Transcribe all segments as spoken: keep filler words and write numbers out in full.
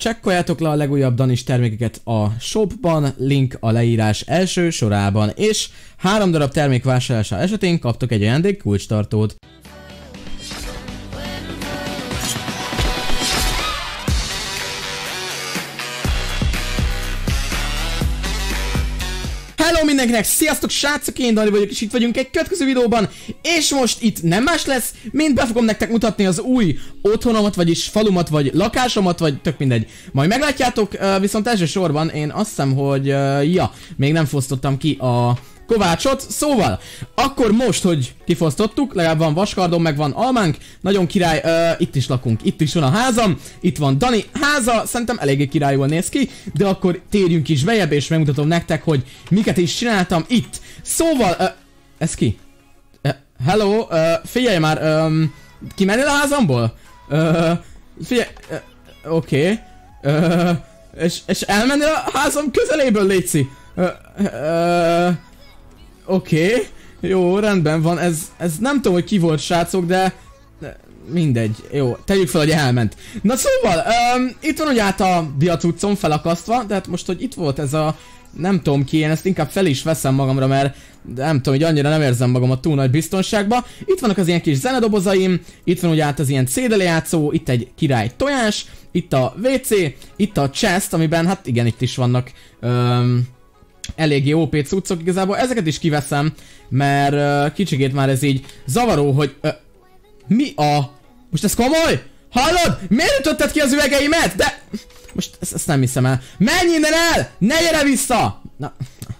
Csekkoljátok le a legújabb Danis termékeket a shopban, link a leírás első sorában, és három darab termék vásárlása esetén kaptok egy ajándék kulcstartót. Hello mindenkinek, sziasztok srácok, én Dani vagyok, és itt vagyunk egy következő videóban, és most itt nem más lesz, mint be fogom nektek mutatni az új otthonomat, vagyis falumat, vagy lakásomat, vagy tök mindegy. Majd meglátjátok, viszont elsősorban én azt hiszem, hogy ja, még nem fosztottam ki a kovácsot, szóval, akkor most, hogy kifosztottuk, legalább van vaskardom, meg van almánk, nagyon király, uh, itt is lakunk, itt is van a házam, itt van Dani háza, szerintem eléggé király jól néz ki, de akkor térjünk is bejebb, és megmutatom nektek, hogy miket is csináltam itt. Szóval, uh, ez ki? Uh, hello, uh, figyelj már, um, kimennél a házamból? Uh, figyelj, uh, oké, okay. uh, és, és elmennél a házam közeléből, léci? Uh, uh, Oké, okay. Jó, rendben van, ez, ez nem tudom, hogy ki volt, srácok, de mindegy, jó, tegyük fel, hogy elment. Na szóval, um, itt van ugye át a diacuccom felakasztva, de hát most, hogy itt volt ez a, nem tudom ki, én ezt inkább fel is veszem magamra, mert nem tudom, hogy annyira nem érzem magam a túl nagy biztonságba. Itt vannak az ilyen kis zenedobozaim, itt van ugye át az ilyen cédelejátszó, itt egy király tojás, itt a vé cé, itt a chest, amiben, hát igen, itt is vannak... Um, eléggé ó pé cuccok igazából, ezeket is kiveszem, mert uh, kicsikét már ez így zavaró, hogy... Uh, mi a... Most ez komoly? Hallod? Miért ütötted ki az üvegeimet? De... Most ezt, ezt nem hiszem el. Menj innen el! Ne gyere vissza! Na...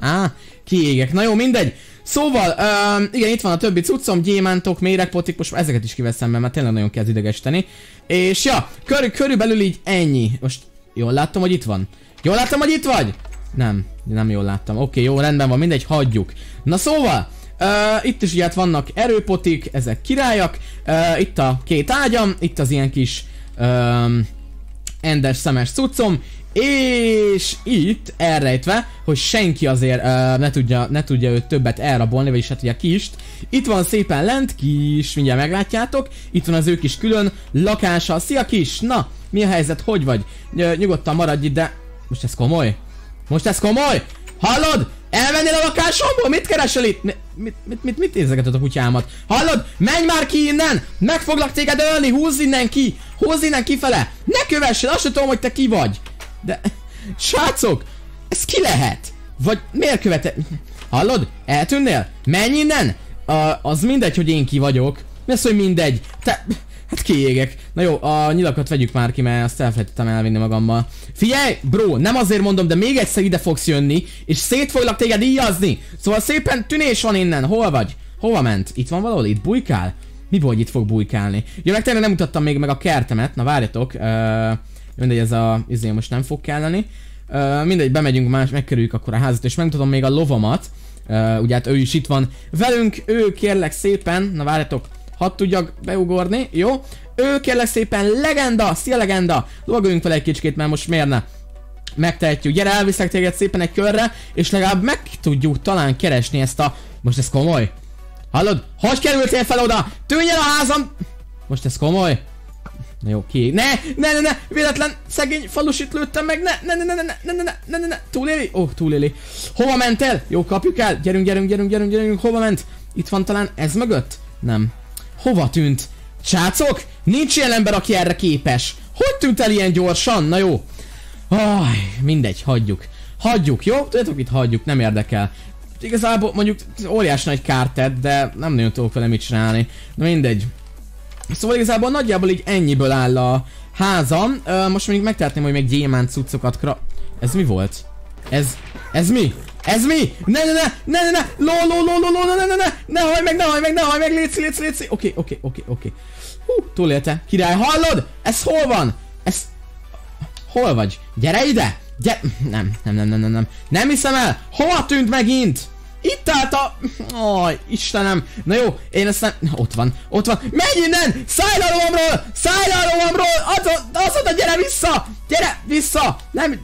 Á, kiégek. Na jó, mindegy. Szóval, um, igen, itt van a többi cuccom, gyémántok, méregpotik, most ezeket is kiveszem, mert már tényleg nagyon kezd idegesíteni. És ja, kör, körülbelül így ennyi. Most jól láttam, hogy itt van. Jól láttam, hogy itt vagy? Nem, nem jól láttam. Oké, jó, rendben van, mindegy, hagyjuk. Na szóval, uh, itt is ugye hát vannak erőpotik, ezek királyak. Uh, itt a két ágyam, itt az ilyen kis um, endes szemes cuccom. És itt elrejtve, hogy senki azért uh, ne, tudja, ne tudja őt többet elrabolni, vagyis hát ugye a kist. Itt van szépen lent, kis, mindjárt meglátjátok. Itt van az ő kis külön lakása. Szia kis, na, mi a helyzet, hogy vagy? Uh, nyugodtan maradj itt, de most ez komoly? Most ez komoly? Hallod? Elmennél a lakásomból? Mit keresel itt? Mit, mit, mit, mit nézegeted a kutyámat? Hallod? Menj már ki innen! Meg foglak téged ölni! Húzz innen ki! Húzz innen kifele! Ne kövessél! Azt sem tudom, hogy te ki vagy! De... Srácok! Ez ki lehet? Vagy miért követed? Hallod? Eltűnnél? Menj innen! A, az mindegy, hogy én ki vagyok. Mi az, hogy mindegy? Te... Hát kiégek. Na jó, a nyilakat vegyük már ki, mert azt elfelejtettem elvinni magammal. Figyelj, bro, nem azért mondom, de még egyszer ide fogsz jönni, és szét foglak téged íjazni. Szóval szépen tűnés van innen. Hol vagy? Hova ment? Itt van valahol? Itt bujkál? Mi volt, itt fog bujkálni? Jó, meg tényleg nem mutattam még meg a kertemet. Na várjatok. Ö, mindegy, ez a izé most nem fog kelleni. Ö, mindegy, bemegyünk, más, megkerüljük akkor a házat, és megmutatom még a lovamat. Ö, ugye hát ő is itt van velünk. Ő kérlek szépen. Na várjatok. Hadd tudjak beugorni, jó? Ő kérlek szépen legenda, szia legenda! Logoljunk fel egy kicsikét, mert most miért ne? Megtehetjük, gyere, elviszek téged szépen egy körre, és legalább meg tudjuk talán keresni ezt a... Most ez komoly? Hallod? Hogy kerültél fel oda? Tűnj el a házam! Most ez komoly? Na jó, ki... Ne! Ne, ne, ne! Véletlen szegény falusit lőttem meg! Ne, ne, ne, ne, ne, ne, ne, ne, ne, ne! Túléli? Ó, túléli. Hova ment el? Jó, kapjuk el! Gyerünk, gyerünk, gyerünk, gyerünk, gyerünk, hova ment? Itt van talán ez mögött? Nem. Hova tűnt? Srácok? Nincs ilyen ember, aki erre képes. Hogy tűnt el ilyen gyorsan? Na jó. Aj, mindegy, hagyjuk. Hagyjuk, jó? Tudjátok, itt hagyjuk, nem érdekel. Igazából mondjuk óriás nagy kárt tett, de nem nagyon tudok vele mit csinálni. Na mindegy. Szóval igazából nagyjából így ennyiből áll a házam. Ö, most mondjuk megtehetném, hogy még gyémánt cuccokat kra... Ez mi volt? Ez... Ez mi? Ez mi? Ne, ne, ne, ne, ne, ne, lol, lol, lol, lol, ne, ne, ne, ne hajj meg, ne hajj meg, ne hajj meg, léci, léci, léci. Oké, oké, oké, oké. Hú, túlélte. Király, hallod? Ez hol van? Ez... Hol vagy? Gyere ide! Gyere... Nem, nem, nem, nem, nem, nem. Nem hiszem el! Hova tűnt megint? Itt állt a... Aj, Istenem. Na jó, én ezt nem... Ott van, ott van. Menj innen! Szállj le a lovamról! Szállj le a lovamról! Az oda, gyere vissza! Gyere vissza! Nem...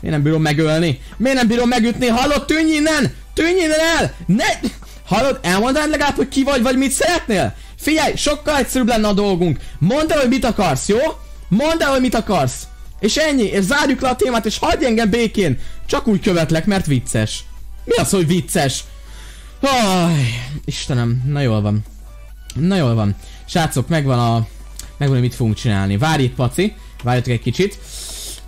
Miért nem bírom megölni? Miért nem bírom megütni? Hallod, tűnj innen! Tűnj innen el! Ne... Hallod, elmondanád legalább, hogy ki vagy, vagy mit szeretnél? Figyelj, sokkal egyszerűbb lenne a dolgunk. Mondd el, hogy mit akarsz, jó? Mondd el, hogy mit akarsz. És ennyi, és zárjuk le a témát, és hagyj engem békén! Csak úgy követlek, mert vicces. Mi az, hogy vicces? Aj, Istenem, na jól van. Na jól van. Srácok, megvan a... megvan, hogy mit fogunk csinálni. Várj itt, Paci. Várjatok egy kicsit.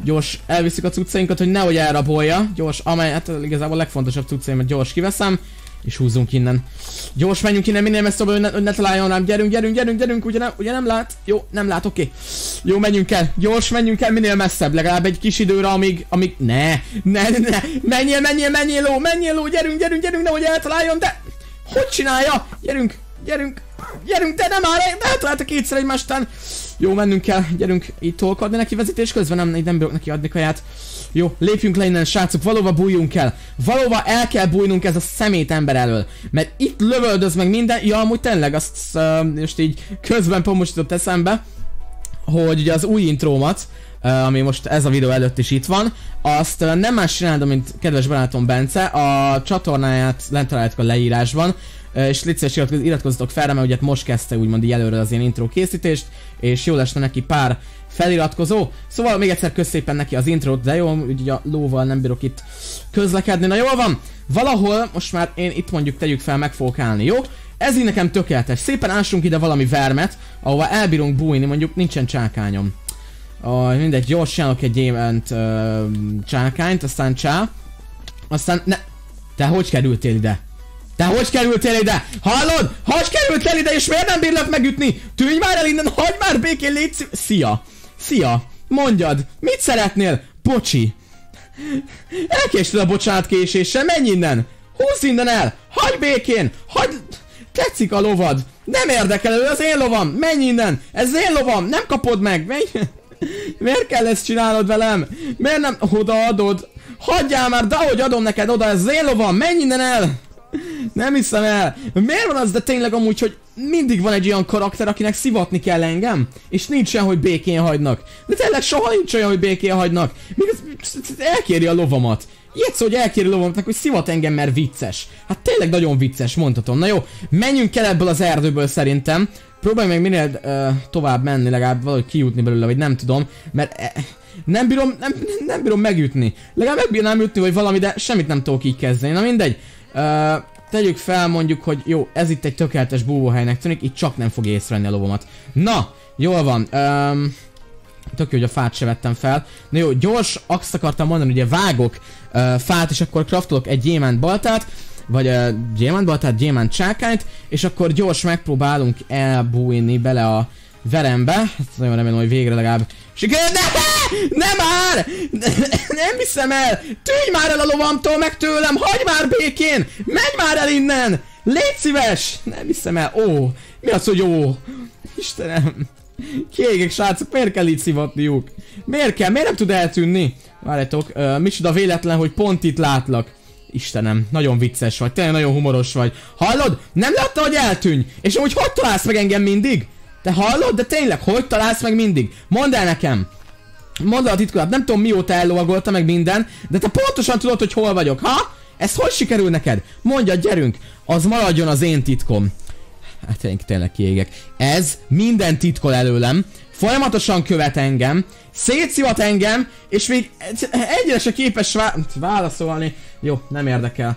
Gyors, elviszük a cuccainkat, hogy nehogy elrabolja. Gyors, amely, hát igazából a legfontosabb cuccaimat gyors kiveszem. És húzzunk innen. Gyors, menjünk innen, minél messzebb, hogy, hogy ne találjon rám. Gyerünk, gyerünk, gyerünk, gyerünk, ugye nem, ugye nem lát? Jó, nem lát, oké. Okay. Jó, menjünk el. Gyors, menjünk el, minél messzebb. Legalább egy kis időre, amíg, amíg... Ne, ne, ne. Menjél, menjél, menjél, ló, menjél, ló. Gyerünk, gyerünk, gyerünk, nehogy eltaláljon, de... Hogy csinálja? Gyerünk, gyerünk, gyerünk, de nem már, de eltaláltak kétszer egymás után. Jó, mennünk kell, gyerünk itt tolkodni neki vezetés közben, nem, nem bírok neki adni kaját. Jó, lépjünk le innen, srácok, valóban bújjunk el. Valóban el kell bújnunk ez a szemét ember elől. Mert itt lövöldöz meg minden, ja amúgy tényleg azt uh, most így közben most jutott eszembe, hogy ugye az új intrómat, uh, ami most ez a videó előtt is itt van, azt uh, nem más csináltam, mint kedves barátom Bence, a csatornáját lent találjátok a leírásban. És licces iratkozzatok fel, mert ugye most kezdte úgymond így előről az ilyen intro készítést, és jól esne neki pár feliratkozó. Szóval még egyszer kösz szépen neki az intrót, de jó, ugye a lóval nem bírok itt közlekedni. Na jól van, valahol most már én itt mondjuk tegyük fel, meg fogok állni, jó? Ez így nekem tökéletes, szépen ássunk ide valami vermet, ahova elbírunk bújni, mondjuk nincsen csákányom. Uh, mindegy, gyorsan egy gyémánt uh, csákányt, aztán csá. Aztán ne... Te hogy kerültél ide? Te hogy kerültél ide? Hallod? Hogy kerültél ide, és miért nem bírlak megütni? Tűnj már el innen, hagyd már békén, légy szí... Szia! Szia! Mondjad, mit szeretnél? Bocsi! Elkésted a bocsánat késéssel, menj innen! Húzz innen el! Hagyd békén! Hagyd... Tetszik a lovad! Nem érdekel, ő az én lovam! Menj innen! Ez én lovam! Nem kapod meg! Menj... Miért kell ezt csinálnod velem? Miért nem... Odaadod? Hagyjál már, de ahogy adom neked oda, ez az én lovam! Menj innen el! Nem hiszem el! Miért van az, de tényleg amúgy, hogy mindig van egy olyan karakter, akinek szivatni kell engem? És nincsen, hogy békén hagynak. De tényleg soha nincs olyan, hogy békén hagynak. Még elkéri a lovamat. Ilyet szó, hogy elkéri a lovamatnak, hogy szivat engem, mert vicces. Hát tényleg nagyon vicces, mondhatom. Na jó, menjünk el ebből az erdőből szerintem. Próbálj meg minél uh, tovább menni, legalább valahogy kijutni belőle, vagy nem tudom. Mert eh, nem bírom, nem, nem bírom megütni. Legalább megbírnám ütni, vagy valami, de semmit nem tudok így kezdeni. Na mindegy. Uh, tegyük fel mondjuk, hogy jó, ez itt egy tökéletes búvóhelynek tűnik, itt csak nem fog észrevenni a lovomat. Na, jól van. Um, tök jó, hogy a fát se vettem fel. Na jó, gyors, azt akartam mondani, ugye vágok uh, fát, és akkor craftolok egy gyémánt baltát, vagy uh, gyémánt baltát, gyémánt csákányt, és akkor gyors megpróbálunk elbújni bele a verembe. Hát nagyon remélem, hogy végre legalább sikerül. Ne már! Nem hiszem el! Tűnj már el a lovamtól, meg tőlem! Hagyj már békén! Menj már el innen! Légy szíves! Nem hiszem el! Ó! Mi az, hogy ó? Istenem! Kiégek, srácok! Miért kell így szivatniuk? Miért kell? Miért nem tud eltűnni? Várjátok, uh, micsoda véletlen, hogy pont itt látlak. Istenem, nagyon vicces vagy, tényleg nagyon humoros vagy. Hallod? Nem látta, hogy eltűnj? És amúgy hogy találsz meg engem mindig? Te hallod? De tényleg, hogy találsz meg mindig? Mondd el nekem! Mondd el a titkodat, nem tudom mióta ellovagolta meg minden, de te pontosan tudod, hogy hol vagyok, ha? Ez hogy sikerül neked? Mondja, gyerünk! Az maradjon az én titkom. Hát én tényleg kiégek. Ez minden titkol előlem, folyamatosan követ engem, szétszivat engem, és még egyre se képes válaszolni. Jó, nem érdekel.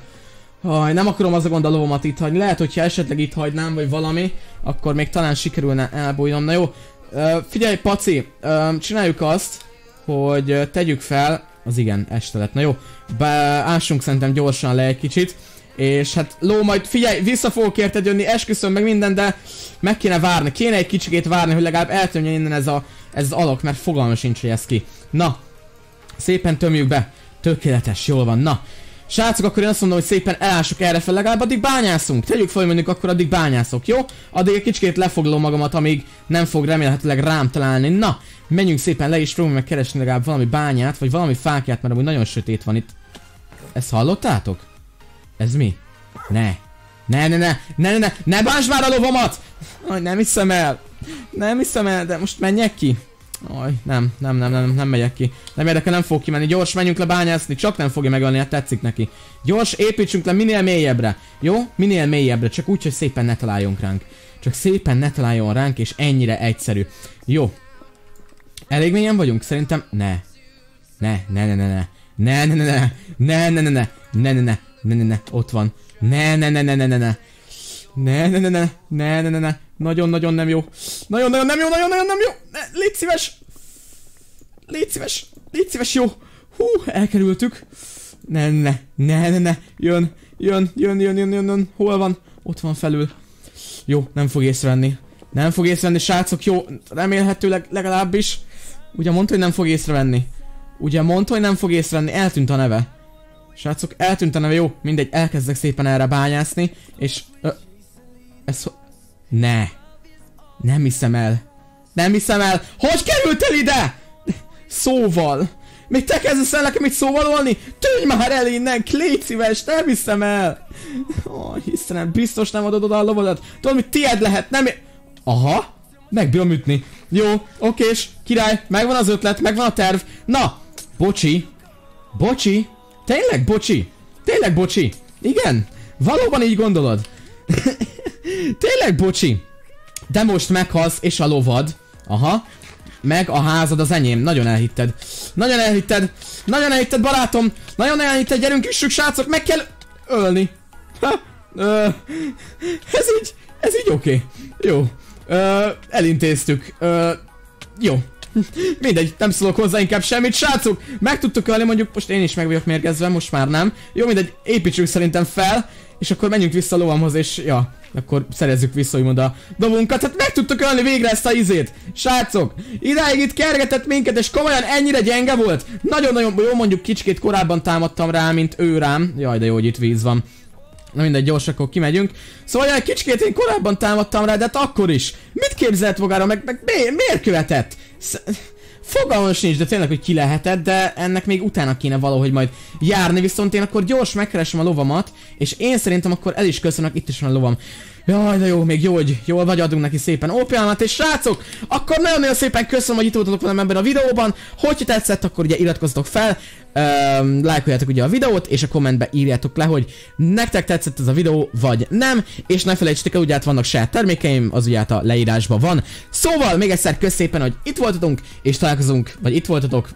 Aj, nem akarom az a gond a lovomat itt hagyni. Lehet, hogyha esetleg itt hagynám, vagy valami, akkor még talán sikerülne elbújnom. Na jó, uh, figyelj, Paci, uh, csináljuk azt, hogy uh, tegyük fel, az igen, este lett. Na jó, beássunk szerintem gyorsan le egy kicsit, és hát ló, majd figyelj, vissza fogok érted jönni, esküszöm meg minden, de meg kéne várni, kéne egy kicsikét várni, hogy legalább eltűnjön innen ez, a, ez az alak, mert fogalma sincs, hogy ez ki. Na, szépen tömjük be, tökéletes, jól van, na. Srácok, akkor én azt mondom, hogy szépen elássuk errefelé, legalább addig bányászunk. Tegyük fel, mondjuk akkor addig bányászok, jó? Addig egy kicsit lefoglalom magamat, amíg nem fog remélhetőleg rám találni. Na, menjünk szépen le, és próbáljuk meg keresni legalább valami bányát, vagy valami fákját, mert amúgy nagyon sötét van itt. Ezt hallottátok? Ez mi? Ne. Ne, ne, ne, ne, ne, ne, ne bántsd már a lovamat! Aj, nem hiszem el. Nem hiszem el, de most menjek ki. Aj, nem, nem, nem, nem, nem megyek ki. Nem érdekel, nem fog kimenni. Gyors, menjünk le bányászni, csak nem fogja megölni, hát tetszik neki. Gyors, építsünk le minél mélyebbre. Jó? Minél mélyebbre, csak úgy, hogy szépen ne találjunk ránk. Csak szépen ne találjon ránk, és ennyire egyszerű. Jó. Elég mélyen vagyunk? Szerintem ne. Ne, ne, ne, ne, ne, ne, ne, ne, ne, ne, ne, ne, ne, ne, ne, ne, ott van. Ne, ne, ne, ne, ne, ne, ne, ne, ne, ne, ne, ne, ne, ne, ne, nagyon-nagyon nem jó. Nagyon-nagyon nem jó, nagyon-nagyon nem jó. Ne, légy szíves. Légy szíves, légy szíves, jó. Hú, elkerültük. Ne, ne, ne, ne, ne, jön, jön, jön, jön, jön, jön, hol van? Ott van felül. Jó, nem fog észrevenni. Nem fog észrevenni, srácok, jó, remélhetőleg legalábbis. Ugye mondta, hogy nem fog észrevenni. Ugye mondta, hogy nem fog észrevenni, eltűnt a neve. Srácok, eltűnt a neve, jó, mindegy, elkezdek szépen erre bányászni, és... Ö, ez... Ne. Nem hiszem el. Nem hiszem el. Hogy kerültél ide? Szóval. Még te kezdesz el nekem itt szóvalolni? Tűnj már el innen, légy szíves, nem hiszem el. Ó, Istenem, biztos nem adod oda a lovadat. Tudod, mit tiéd lehet, nem... Aha, megbírom ütni. Jó, okés, király, megvan az ötlet, megvan a terv. Na, bocsi. Bocsi? Tényleg bocsi? Tényleg bocsi? Igen? Valóban így gondolod? Tényleg bocsi? De most meghalsz és a lovad. Aha. Meg a házad az enyém. Nagyon elhitted. Nagyon elhitted. Nagyon elhitted, barátom. Nagyon elhitted, gyerünk, üssük, srácok, meg kell ölni. Ha, ö, ez így, ez így oké. Okay. Jó. Ö, elintéztük. Ö, jó. Mindegy, nem szólok hozzá inkább semmit, srácok. Meg tudtuk ölni, mondjuk most én is meg vagyok mérgezve, most már nem. Jó, mindegy, építsük szerintem fel, és akkor menjünk vissza a lovamhoz, és ja, akkor szerezzük vissza, úgymond a dobunkat. Hát meg tudtuk ölni végre ezt a izét. Srácok, idáig itt kergetett minket, és komolyan ennyire gyenge volt. Nagyon-nagyon, jó, mondjuk kicsikét korábban támadtam rá, mint ő rám. Jaj, de jó, hogy itt víz van. Na mindegy, gyors, akkor kimegyünk. Szóval egy kicsikét én korábban támadtam rá, de hát akkor is. Mit képzelt magára, meg, meg miért, miért követett? Sz Fogalmam sincs, de tényleg, hogy ki lehetett, de ennek még utána kéne valahogy majd járni, viszont én akkor gyors megkeresem a lovamat, és én szerintem akkor el is köszönök, itt is van a lovam. Jaj, de jó, még jó, hogy jól vagy, adunk neki szépen ópiámat, és srácok, akkor nagyon-nagyon szépen köszönöm, hogy itt voltatok velem ebben a videóban, hogyha tetszett, akkor ugye iratkozzatok fel, Um, lájkoljátok ugye a videót, és a kommentbe írjátok le, hogy nektek tetszett ez a videó, vagy nem, és ne felejtsétek el, ugye át vannak saját termékeim, az ugye át a leírásban van. Szóval még egyszer kösz szépen, hogy itt voltatunk, és találkozunk, vagy itt voltatok,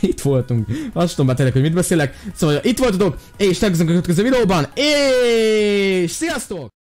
itt voltunk, azt tudom már tényleg, hogy mit beszélek, szóval itt voltatok, és találkozunk a következő videóban, és sziasztok!